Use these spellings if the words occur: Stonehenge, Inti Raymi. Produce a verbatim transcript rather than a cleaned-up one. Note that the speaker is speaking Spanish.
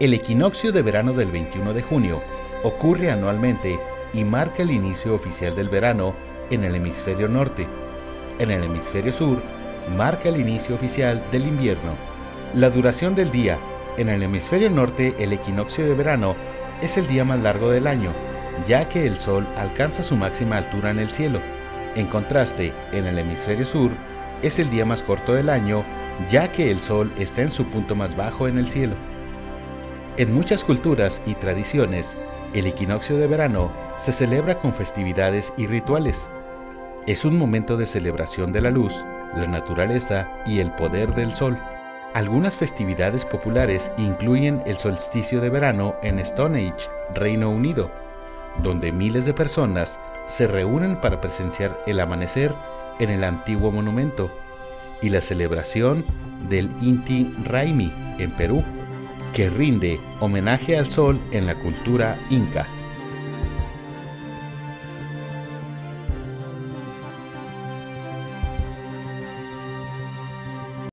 El equinoccio de verano del veintiuno de junio ocurre anualmente y marca el inicio oficial del verano en el hemisferio norte. En el hemisferio sur, marca el inicio oficial del invierno. La duración del día. En el hemisferio norte, el equinoccio de verano es el día más largo del año, ya que el sol alcanza su máxima altura en el cielo. En contraste, en el hemisferio sur, es el día más corto del año, ya que el sol está en su punto más bajo en el cielo. En muchas culturas y tradiciones, el equinoccio de verano se celebra con festividades y rituales. Es un momento de celebración de la luz, la naturaleza y el poder del sol. Algunas festividades populares incluyen el solsticio de verano en Stonehenge, Reino Unido, donde miles de personas se reúnen para presenciar el amanecer en el antiguo monumento, y la celebración del Inti Raymi en Perú, que rinde homenaje al sol en la cultura inca.